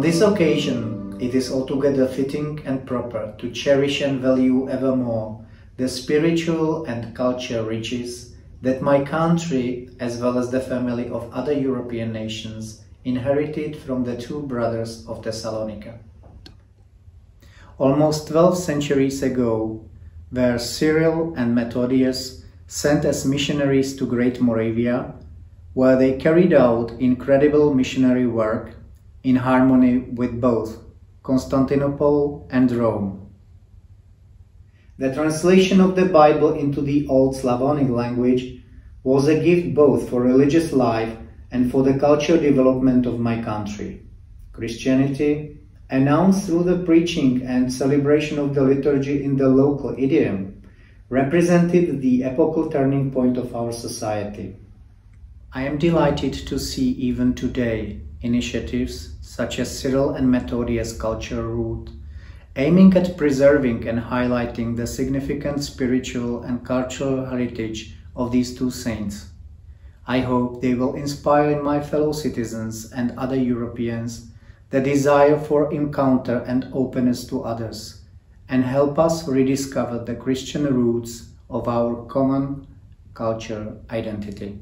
On this occasion, it is altogether fitting and proper to cherish and value evermore the spiritual and cultural riches that my country, as well as the family of other European nations, inherited from the two brothers of Thessalonica. Almost 12 centuries ago, where Cyril and Methodius sent as missionaries to Great Moravia, where they carried out incredible missionary work in harmony with both Constantinople and Rome. The translation of the Bible into the Old Slavonic language was a gift both for religious life and for the cultural development of my country. Christianity, announced through the preaching and celebration of the liturgy in the local idiom, represented the epochal turning point of our society. I am delighted to see even today initiatives such as Cyril and Methodius' cultural route, aiming at preserving and highlighting the significant spiritual and cultural heritage of these two saints. I hope they will inspire in my fellow citizens and other Europeans the desire for encounter and openness to others, and help us rediscover the Christian roots of our common cultural identity.